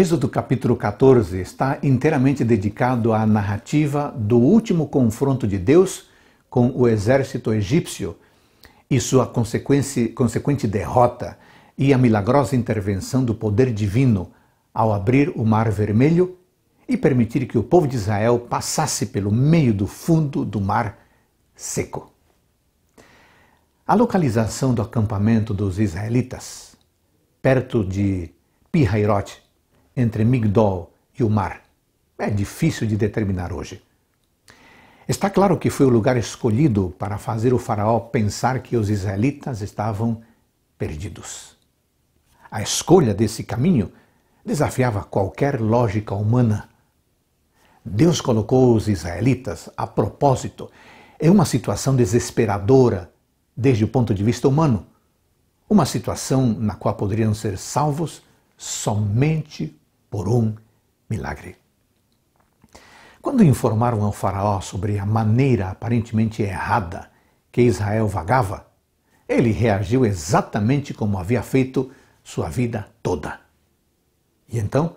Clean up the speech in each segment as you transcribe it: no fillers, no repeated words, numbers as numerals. Êxodo capítulo 14 está inteiramente dedicado à narrativa do último confronto de Deus com o exército egípcio e sua consequente derrota e a milagrosa intervenção do poder divino ao abrir o Mar Vermelho e permitir que o povo de Israel passasse pelo meio do fundo do mar seco. A localização do acampamento dos israelitas, perto de Pi-Hairot, entre Migdol e o mar, é difícil de determinar hoje. Está claro que foi o lugar escolhido para fazer o faraó pensar que os israelitas estavam perdidos. A escolha desse caminho desafiava qualquer lógica humana. Deus colocou os israelitas, a propósito, em uma situação desesperadora desde o ponto de vista humano, uma situação na qual poderiam ser salvos somente por um milagre. Quando informaram ao faraó sobre a maneira aparentemente errada que Israel vagava, ele reagiu exatamente como havia feito sua vida toda. E então,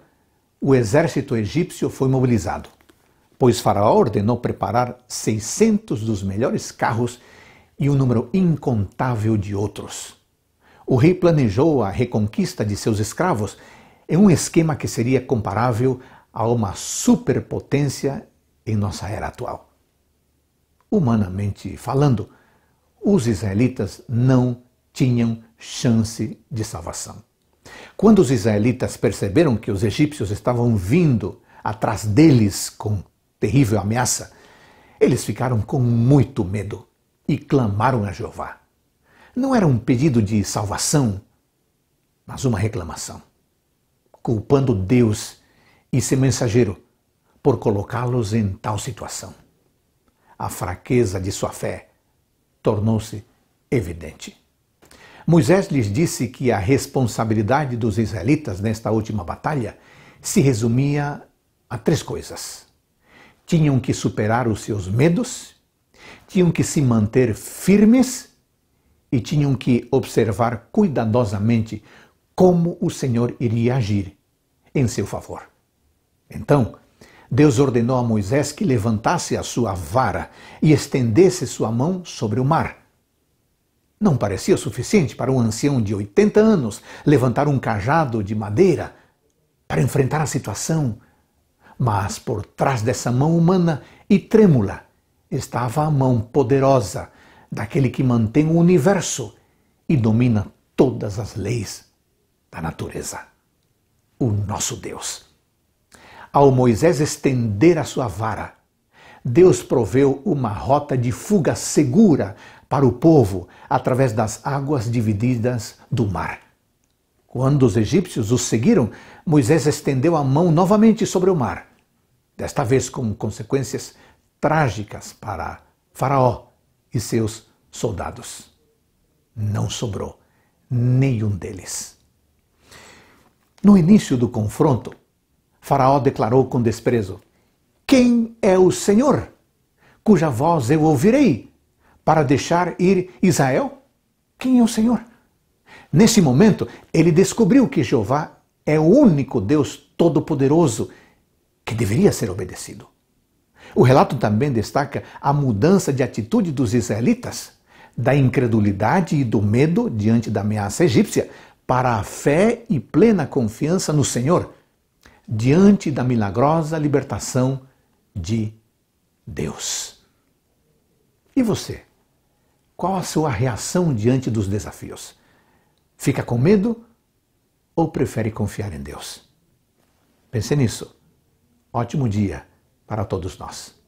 o exército egípcio foi mobilizado, pois faraó ordenou preparar 600 dos melhores carros e um número incontável de outros. O rei planejou a reconquista de seus escravos em um esquema que seria comparável a uma superpotência em nossa era atual. Humanamente falando, os israelitas não tinham chance de salvação. Quando os israelitas perceberam que os egípcios estavam vindo atrás deles com terrível ameaça, eles ficaram com muito medo e clamaram a Jeová. Não era um pedido de salvação, mas uma reclamação, culpando Deus e seu mensageiro por colocá-los em tal situação. A fraqueza de sua fé tornou-se evidente. Moisés lhes disse que a responsabilidade dos israelitas nesta última batalha se resumia a três coisas. Tinham que superar os seus medos, tinham que se manter firmes e tinham que observar cuidadosamente como o Senhor iria agir em seu favor. Então, Deus ordenou a Moisés que levantasse a sua vara e estendesse sua mão sobre o mar. Não parecia suficiente para um ancião de 80 anos levantar um cajado de madeira para enfrentar a situação. Mas por trás dessa mão humana e trêmula estava a mão poderosa daquele que mantém o universo e domina todas as leis da natureza, o nosso Deus. Ao Moisés estender a sua vara, Deus proveu uma rota de fuga segura para o povo através das águas divididas do mar. Quando os egípcios os seguiram, Moisés estendeu a mão novamente sobre o mar, desta vez com consequências trágicas para Faraó e seus soldados. Não sobrou nenhum deles. No início do confronto, Faraó declarou com desprezo: "Quem é o Senhor, cuja voz eu ouvirei, para deixar ir Israel? Quem é o Senhor?" Nesse momento, ele descobriu que Jeová é o único Deus todo-poderoso que deveria ser obedecido. O relato também destaca a mudança de atitude dos israelitas, da incredulidade e do medo diante da ameaça egípcia, para a fé e plena confiança no Senhor, diante da milagrosa libertação de Deus. E você? Qual a sua reação diante dos desafios? Fica com medo ou prefere confiar em Deus? Pense nisso. Ótimo dia para todos nós.